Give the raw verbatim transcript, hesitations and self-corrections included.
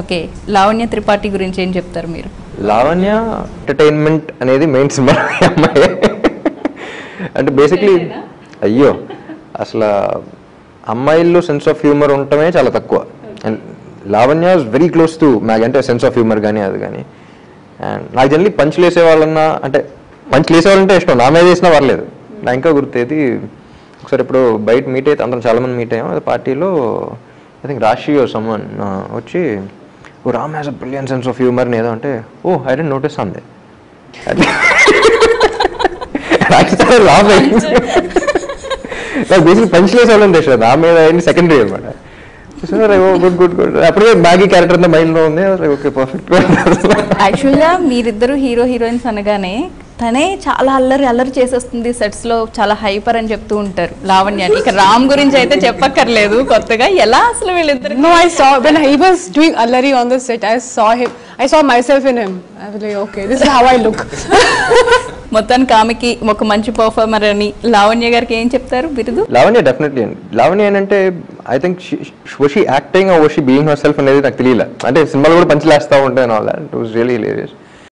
Okay, Lavanya Tripathi gurinchi em cheptaru meeru? Lavanya entertainment anedi main symbol ammaye. And basically ayyo asla ammayillo sense of humor untame chaala takkuva. And Lavanya is very close to mag ante sense of humor gaani adu gaani. And I generally punch lese vallanna ante punch lese vallanna ishtam na me chesina varaledu. Na inka gurtedi okari ippudu bite meet ayithe andaram chaala mandi meet ayyam adu party lo I think Rashi or someone vachi oh, Ram has a brilliant sense of humor. Oh, I didn't notice something. I started laughing. Like basically punchless alone they should. Ram is secondary. So I was like, oh, good, good, good. Appudu Maggie character in the mind lo undi. I was like, okay, perfect. Actually, meeriddaru hero heroines anagane తనే చాలా అల్లరి అల్లరి చేసేస్తుంది sets లో, చాలా hyper అని చెప్తూ ఉంటారు లావణ్య. ఇక రామ్ గురించి అయితే చెప్పక్కర్లేదు, కొత్తగా ఎలా అసలు వీళ్ళిద్దరు. No I saw when he was doing అల్లరి on the set, I saw him, I saw myself in him. I was like, okay, this is how I look. మొత్తానికి ఆమెకి ఒక మంచి పర్ఫార్మర్ అని లావణ్య గారికి ఏం చెప్తారు బిరుదు? లావణ్య డెఫినెట్లీ అండి. లావణ్య అంటే I think was she acting or was she being herself అనేది నాకు తెలియలే. అంటే సినిమాలో కూడా పంచి లేస్తూ ఉంటాయి, రియలీ హిలేరియస్.